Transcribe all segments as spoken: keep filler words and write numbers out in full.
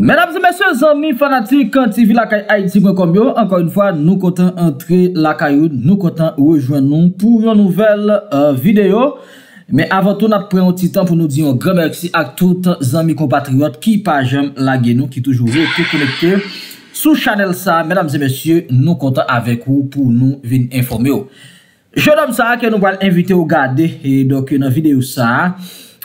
Mesdames et messieurs, amis fanatiques, T V Lakay Haïti point com, encore une fois, nous comptons entrer la caillou, nous comptons rejoindre nous pour une nouvelle euh, vidéo. Mais avant tout, nous prenons un petit temps pour nous dire un grand merci à tous les amis compatriotes qui pas jamais lagué nous, qui toujours été connectés sous channel ça. Mesdames et messieurs, nous comptons avec vous pour nous venir informer. Jeune homme ça que nous allons inviter à regarder et donc dans la vidéo ça.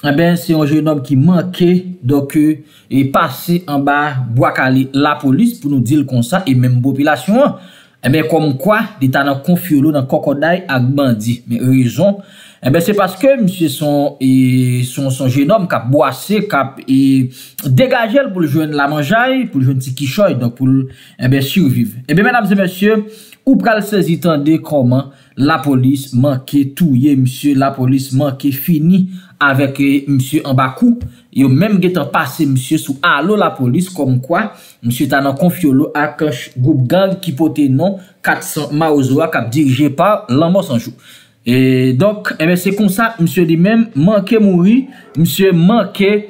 Eh ben, c'est un jeune homme qui manquait, donc, euh, et passé en bas, Boakali, la police, pour nous dire comme ça, et même population. Eh ben, comme quoi, il était dans confiolo, dans cocodaille, avec bandit. Mais raison, eh ben, c'est parce que, monsieur, son, et, son, son jeune homme, qui a boissé, qui a, et, dégagé pour le jeune la mangeaille, pour le jeune petit quichoy, donc, pour, eh ben, survivre. Eh ben, mesdames et messieurs, ou pral saisi tande comment la police manquait touye monsieur, la police manquait fini avec monsieur en bas coup. Yo même getan passé monsieur sous allo la police comme quoi monsieur ta nan confiolo ak groupe gang qui pote non quatre cents Maozoa kap dirigé par Lamos Sanjou. Et donc eh c'est comme ça monsieur lui-même manqué mourir, monsieur manqué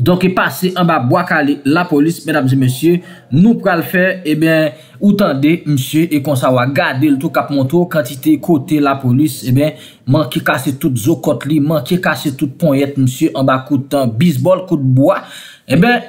donc, il passe en bas, bois calé, la police, mesdames et messieurs, nous pral faire, eh bien, ou tendez, monsieur, et qu'on s'awa garder le tout cap monto, quantité, côté, la police, eh bien, manqué casser toute zokot li, manqué casser toute poignette, monsieur, en bas, coup de temps, baseball, coup de bois, eh bien,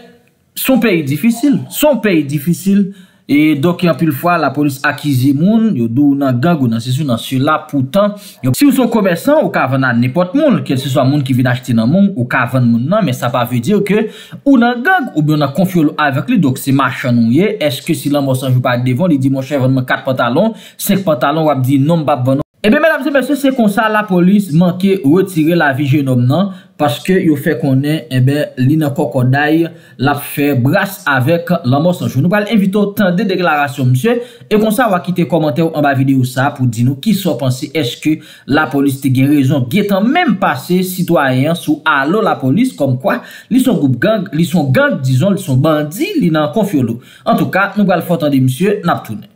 son pays difficile, son pays difficile, et donc, en pile fois, la police acquise moun, yo dou nan gang ou nan sesou nan cela, pourtant, si vous sont commerçants, ou ka vann n'importe moun, que ce soit moun qui vient acheter nan moun, ou ka vann moun nan, mais ça pas veut dire que, ou nan gang, ou bien nan confiolo avec lui, donc c'est machin ou yé, est-ce que si l'homme s'en joue pas devant, il dit mon cher, vann quatre pantalons, cinq pantalons, ou ap dit non, bab vann. Eh bien, mesdames et messieurs, c'est comme ça la police manquait retirer la vie jeune homme non parce que il fait qu'on est eh bien l'ina cocodaille l'a fait brasse avec Lamos Sanjou. Nous allons inviter tant de déclarations monsieur et comme ça on va quitter commentaire en bas vidéo ça pour dire nous qui sont pensés est-ce que la police te gagne raison guetant même passé citoyen sous allo la police comme quoi ils sont groupe gang, ils sont gang disons, ils sont bandits, ils n'en confiolo. En tout cas, nous allons faire entendre monsieur n'a tourner.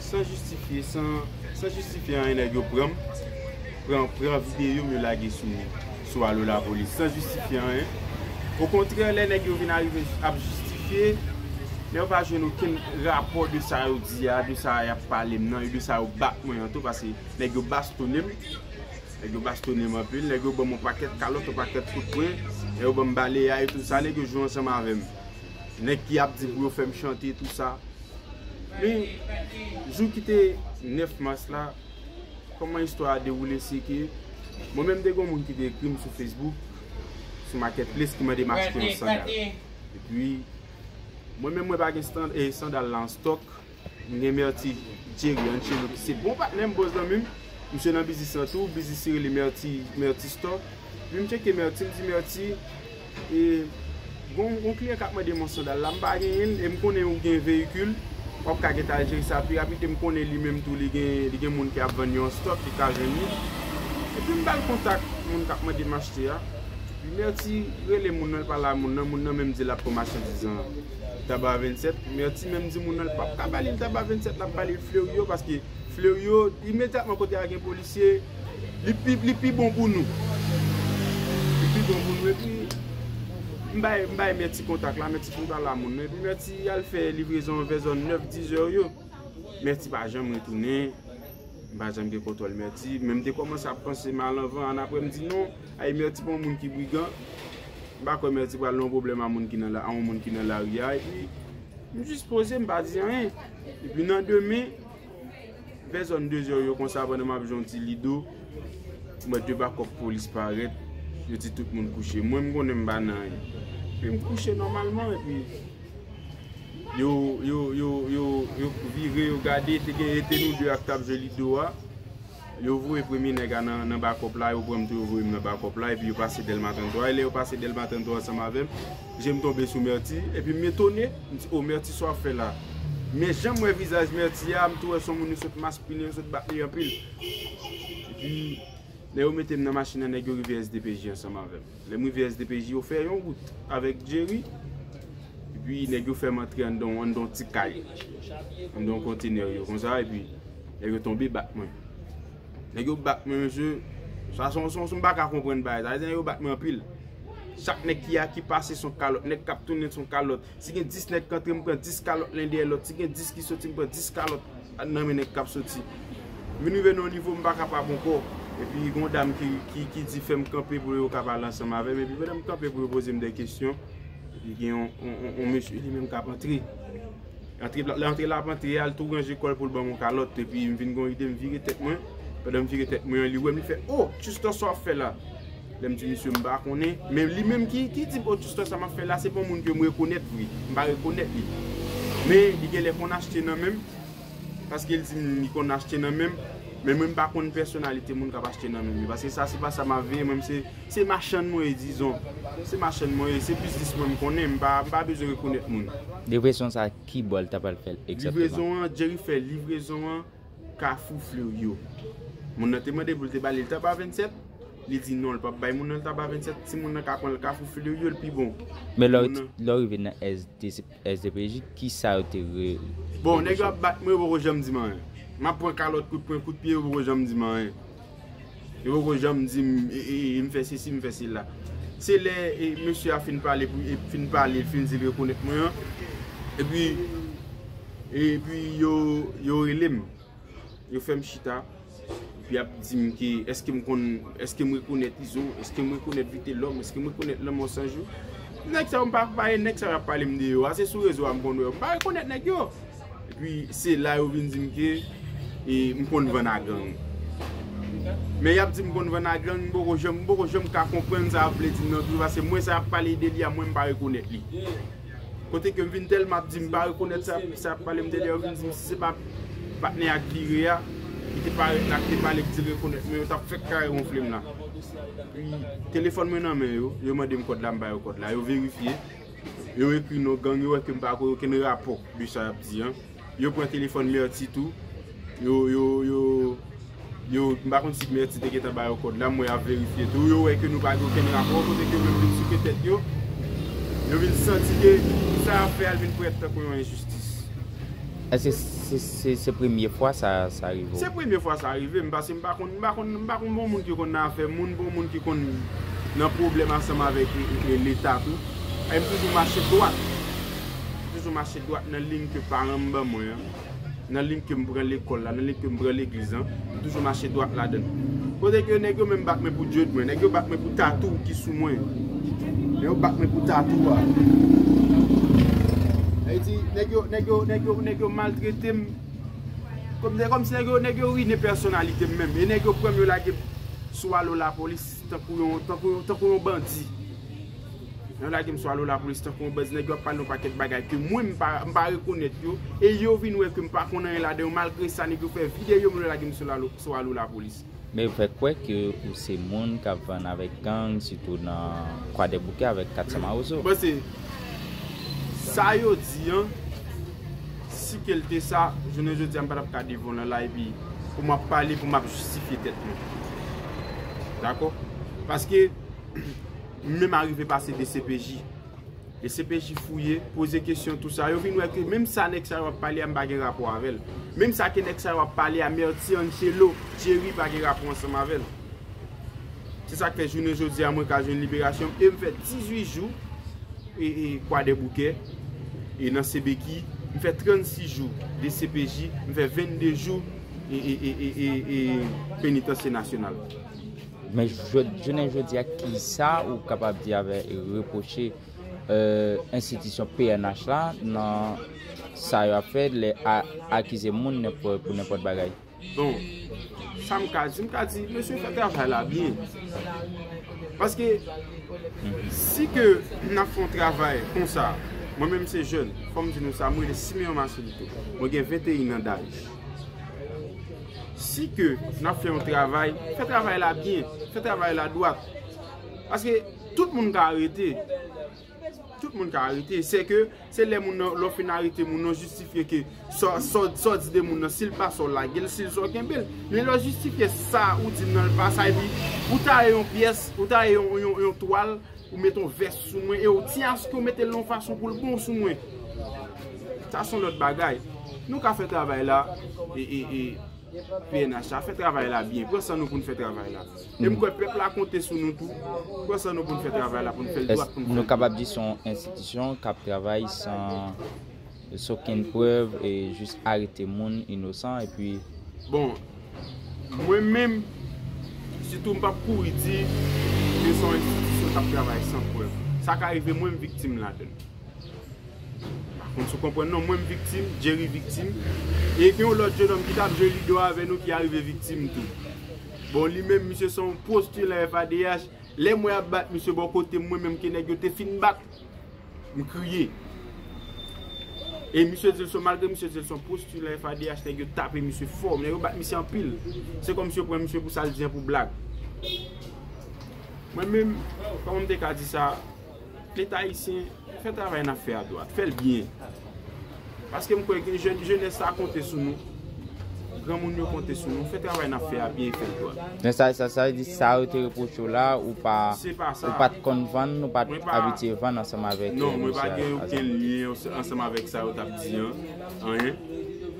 Sans justifier, sans, sans justifier un nègre prend, prend, prend vidéo, me laguer sous, sous la police, sans justifier rien. Au contraire, les nègres viennent arriver à justifier, mais on va jouer aucun rapport de ça au dia, de ça à parler, de ça au bac, parce que les nègres bastonnent, les nègres bastonnent un peu, les nègres bon mon paquet de calottes, un paquet de football, et bon balayer et tout ça, les nègres jouent ensemble avec moi. Les nègres qui abdient pour faire me chanter tout ça. Mais, je quitté neuf mars là, comment l'histoire a déroulé, c'est que moi-même, des gens qui ont écrit sur Facebook, sur Marketplace, qui m'a démasqué un sandal. Et puis, moi-même, je n'ai pas un sandal en stock, je n'ai pas de Jerry, c'est bon, je n'ai pas de même, je suis dans le business en tout, business sur les merti stock. Je me suis dit, merti, je me suis dit, et mon client qui m'a demandé mon sandal, je n'ai pas de un véhicule. Quand on a été à ça, puis je connais lui-même tous les gens qui ont vendu en stock, qui ont venu. Et puis, je me contacte les gens qui m'ont acheté. Merci, les gens qui parlent à moi, même dit la promotion disant tabac vingt-sept. Merci, même dit mon papa, le tabac vingt-sept, la balle Fleurio, parce que Fleurio, immédiatement, côté avec un policier, il est plus bon pour nous. Il est plus bon pour nous. Et puis, je vais mettre un contact là, mettre un contact là, mon et puis merci, elle fait livraison vers neuf dix heures. Merci, pas jamais retourner. Pas jamais contrôler, merci. Même de commencer à penser mal avant, en après, me dit non, il merci pour les gens qui brigand. Je ne vais pas avoir de problème à les gens qui sont dans la rue. Et puis, je me suis posé, je ne vais pas dire rien. Et puis, dans demain, vers deux heures, quand ça va dans ma journée, lido, je vais deux bacs de police paraître. Je dis tout le monde couché. Moi, je ne pas. Je me couche normalement. Et puis, je virais, je regardais, nous deux à table, je lis doigt. Je vois le premier nègre dans le backup là, je vois le deuxième dans le backup là, et puis je passe dès le matin droit. Et là, je passe dès le matin droit ensemble avec moi. Je me tombe sur Merti. Et puis, je m'étonne, je me dis, oh, Merti, soit fait là. Mais j'aime mon visage, Merti, je me trouve sur le masque, je me trouve sur le pile. Et puis, les mettez dans la machine à S D P J ensemble avec. Les S D P J ont fait une route avec Jerry. Et puis les gens font entrer dans dans petit caille dans conteneur comme ça et puis les gens tombent battement les gens battement monsieur ça sont sont pas à comprendre ça les gens battement en pile chaque nèg qui a qui passer son calotte nèg cap tourner son calotte si gagne dix nèg qui entre me prend dix calotte l'un derrière l'autre si gagne dix qui sorti me prend dix calotte non mais nèg cap sorti venu venir au niveau pas capable encore. Et puis, il y a une dame qui, qui, qui dit fait me camper pour le capable ensemble avec mais puis madame camper pour poser des questions. Il y a un monsieur lui-même qui a entré. L'entrée là, l'entrée là, tout rangé col pour le bon mon calotte. Et puis, il vient une idée, il me vire tête moi. Pendant que je vire tête moi, il me fait oh, juste ça a fait là. Je me dis, monsieur, je ne sais pas. Mais lui-même qui dit oh, juste ça m'a fait là, c'est pour mon que je me reconnais. Je ne reconnais pas. Mais il y a qu'on a acheté dans même. Parce qu'il dit qu'on a acheté dans même. Mais même pas contre personnalité, mon qui a acheté dans même. Parce que ça, c'est pas ça ma vie, même c'est ma chaîne, moi, disons. C'est ma chaîne, moi, c'est business, moi, je connais, je pas besoin de reconnaître mon. Livraison, ça, qui bol t'a pas le fait exactement? Livraison, Jerry fait livraison, Carrefour Fleurio. Mon a demandé pour te baler le tabac vingt-sept. Il dit non, le papa, il le tabac vingt-sept. Si mon a prendre le Carrefour Fleurio, le plus bon. Mais là, il est dans S D P J, qui ça a été. Bon, les gars, moi, je me dis, moi. Je prends calotte, coup de poing, coup de pied, je ne dis rien. Je ne dis rien, je fais ceci, je fais cela. C'est là que monsieur a fini de parler, il parler, il finit de reconnaître moi. Et puis, et puis, il relève, il fait un chita. Puis, il dit est-ce que je reconnais Tison, est-ce que je reconnais vite l'homme, est-ce que je reconnais l'homme au cent jours. Je ne sais pas si je parle, je ne c'est sur le réseau, je ne reconnais pas. Et puis, c'est là où je viens dire que. Et je ne vais pas gang. Mais je ne vais pas gang, je ne vais pas comprendre ça. Parce que moi, ça ne parle pas de lui, moi, je ne pas reconnaître. Côté que je viens tellement de dire, je ne pas reconnaître ça, ça ne parle pas de lui, je dis, si ce n'est pas un partenaire qui est là, qui ne parle pas de lui, je ne reconnaître, mais je fais carré mon film là. Puis, le téléphone, je me demande code là, je me code là, je vérifie. Je écris nos gangs, je ne sais pas aucun rapport de ça. Je prends le téléphone, je dis tout. Yo yo yo yo par contre si merci te geta ba code là moi a vérifier tout yo et que nous pas aucun rapport côté que nous sur tête yo yo vil sentir que ça a fait alvin pour être pour injustice. Est-ce que c'est c'est première fois ça ça arrive? C'est première fois ça arrive me parce que me pas contre pas contre pas contre bon monde qui connait affaire monde bon monde qui connait dans problème ensemble avec l'état tout et toujours marcher droit toujours marcher droit dans ligne que parents ba moi. Dans la ligne que je prends l'école, dans la ligne que je prends l'église, toujours marcher droit là-dedans. Quand je suis même battre pour Dieu, je suis battre pour tatou qui est sous moi. Je suis battre pour tatou. Je suis maltraité. Comme si je suis une personnalité même. Je suis premier là qui soit la police, tant qu'on bandit. Je ne suis pas là pour l'instant, je ne suis pas là pour les bagages que moi je ne pas reconnaître. Et je ne suis pas là pour malgré ça, je fais vidéo, je ne suis pas là pour la police. Mais vous faites quoi que pour ces gens qui vont avec gang, surtout dans Croix des Bouquets avec quatre cents maozo? Ça, je dis, si quelqu'un ça, je ne dis pas que je devant là et puis pour me parler, pour me justifier tête. D'accord? Parce que. Même arrivé passer des C P J. Les C P J fouillés, poser question tout ça. Yo vinn wè que même ça nèg ça va parler à m'bagay rapport avec. Même ça que nèg ça va parler à Merti Angelo, Jerry bagay rapport ensemble avec. C'est ça que journée jodi à moi qu'a une libération et me fait dix-huit jours et quoi des bouquets et dans C B Q, me fait trente-six jours des C P J, me fait vingt-deux jours et et et et pénitentiaire nationale. Mais je, je ne veux dire qui ça ou capable de reprocher l'institution P N H là, non, ça a fait les acquiser monde pour n'importe quoi. Donc, ça me dit, monsieur, fait travail là bien. Parce que si que nous avons un travail comme ça, moi-même c'est jeune, comme je nous sommes, moi j'ai six millions de solitude, moi j'ai vingt et un ans d'âge. Si que nous faisons un travail, fait travail là bien, fait travail là droite. Parce que tout le monde qui a arrêté, tout le monde qui a arrêté, c'est que c'est les gens qui ont finalité, qui ont justifié que ça dit des gens, s'ils ne passent pas la gueule, s'ils ne sont pas belles. Mais ils ont justifié ça, ou dit non, pas ça, et puis, ou tu as une pièce, ou tu as une toile, ou mettez un verre sous moi et ou tient à ce que vous mettez l'en façon pour le bon sous moi. Ça sont l'autre bagaille. Nous avons fait travail là et, et, et P N H a fait travail là bien. Pourquoi ça nous pour faire travail là? Et pourquoi le peuple a compté sur nous tout? Pourquoi ça nous pour faire travail là pour nous faire le droit? Nous sommes capables de son institution qui travaille sans aucune preuve et juste arrêter les gens innocents et puis. Bon, moi-même, si tout ne pas pour dire que son institution qui travaille sans preuve, ça qui arrive moi-même victime là-dedans. Vous comprenez, non, moi je suis victime, Jerry victime. Et puis l'autre jeune homme qui tape joli doigt avec nous qui arrive victime tout. Bon, lui-même, monsieur, son postulé F A D H, les moyens à battre, monsieur, bon côté, moi-même qui n'ai pas fin battre, je crier. Et monsieur Dilson, malgré monsieur Dilson, postulé F A D H, il a tapé monsieur fort, il a battu monsieur en pile. C'est comme monsieur prend monsieur pour ça, pour blague. Moi-même, quand on me dit ça, l'État haïtien, fait travail à faire à droite, fait le bien. Parce que je crois que les jeunesse a compté sur nous. Grand monde a compté sur nous. Fait travail à faire à bien, fait le droit. Mais ça, ça, ça, ça a été reproché là ou pas? C'est pas ça. Ou pas de convaincre, ou pas d'habiter vendre ensemble avec. Non, je ne pas aucun lien ensemble avec ça, ou t'habiter. Hein?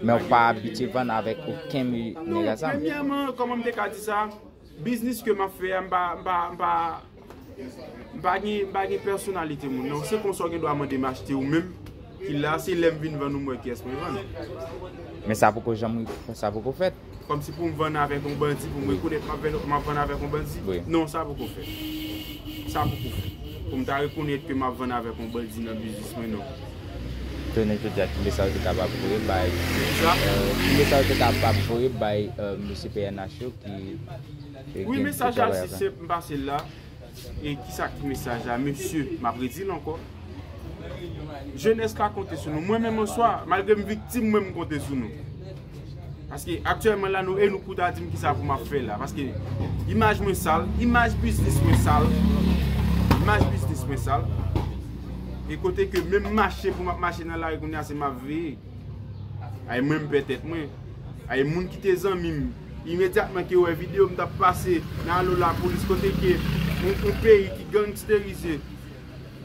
Mais on pas habiter vendre avec aucun lien. Non, premièrement, comme on me dit ça, business que je fais, je Bagné, bagné personnalité mon non c'est qu'on soit qui doit demander m'acheter ou même qu'il là c'est l'aime vinn vendre moi qui est pour vendre mais ça pourquoi jamais ça pourquoi faire comme si pour me vendre avec un bandit pour me connaître m'a vendre avec un bandit oui. Non ça pourquoi faire ça pourquoi faire pour me reconnaître que m'a vendre avec un bandit dans business mais non tenez je dire que message est capable pour bail message est capable pour bail monsieur P N H qui oui message si c'est passer là. Et qui ça qui message à monsieur, m'a prédit encore. Jeunesse a compté sur nous. Moi-même en soi, malgré mes victimes, moi-même compté sur nous. Parce que actuellement là, nous et nous pouvons dire qui ça pour m'a fait là. Parce que image moins sale, image business moins sale, image business moins sale. Et côté que même marcher pour ma marcher dans la rue, c'est ma vie. Aïe même peut-être moins. Aïe moun qui tes amis immédiatement que ouais vidéo m'a passé dans la police côté que un pays qui gangsterisé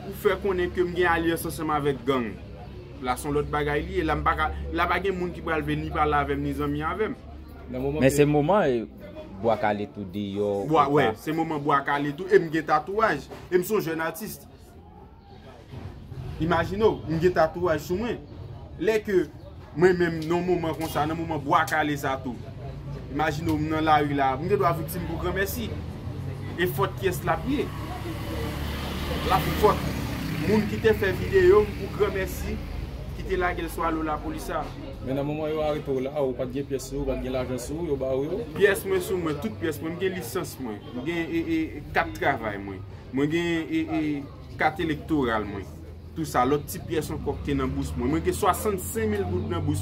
pour faire connaître que j'ai alliance ensemble avec gang. Là, sont l'autre bagaille lié. Là, il y a des gens qui peuvent venir parler avec mes amis. Mais c'est le moment où bois calé tout dit. Oui, c'est le moment où bois calé tout. Et j'ai un tatouage. Et je suis un jeune artiste. Imaginez, j'ai un tatouage sur moi. Là, que moi-même, dans un moment comme ça, dans un moment où bois calé ça tout. Imaginez, je suis là, je dois victime pour grand merci. Et faute qui est la pied. La faute. Les gens qui ont fait vidéo pour remercier, qui étaient là, qu'elle soit à la police. Mais dans le moment où vous arrivez là, vous n'avez pas de pièces, vous n'avez pas de l'argent sur vous, vous n'avez pas de pièces. Toutes pièces, moi j'ai licence, j'ai quatre travail, moi j'ai quatre électorales. Tout ça, l'autre petite pièce encore qui est dans la bourse. Moi j'ai soixante-cinq mille gouttes dans la bourse.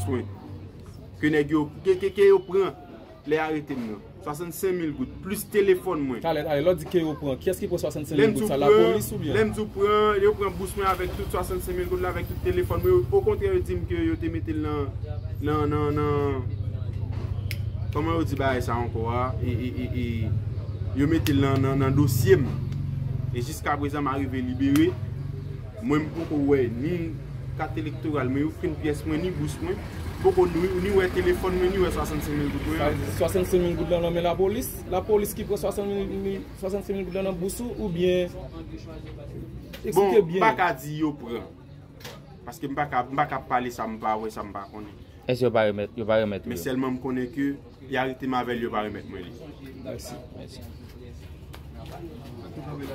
Que vous prenez, les arrêtez. soixante-cinq mille gouttes, plus téléphone moins. Allez, l'autre dit que vous prenez. Qui est-ce qui prend soixante-cinq mille gouttes? La police ou bien? L'aime vous prend, vous prend boost avec tout soixante-cinq mille gouttes avec tout téléphone. Au contraire, vous dites que vous te mettez dans. Non, non, non. Comment vous dites ça encore? Et vous mettez dans le dossier. Et jusqu'à présent, je suis arrivé libéré. Moi, je ne peux pas ni carte électorale, mais aucune pièce, ni boost. Beaucoup ni ou téléphone ni ou soixante-cinq mille gouttes. soixante-cinq mille gouttes dans la police, la police qui prend soixante-cinq mille gouttes dans la bourse ou bien. Bon, je ne peux pas dire que je prends. Parce que je ne peux pas parler ça, je ne peux pas connaître. Est-ce que je ne peux pas remettre? Mais seulement je connais que l'arrêté m'a veille, je ne peux pas remettre. Merci. Merci.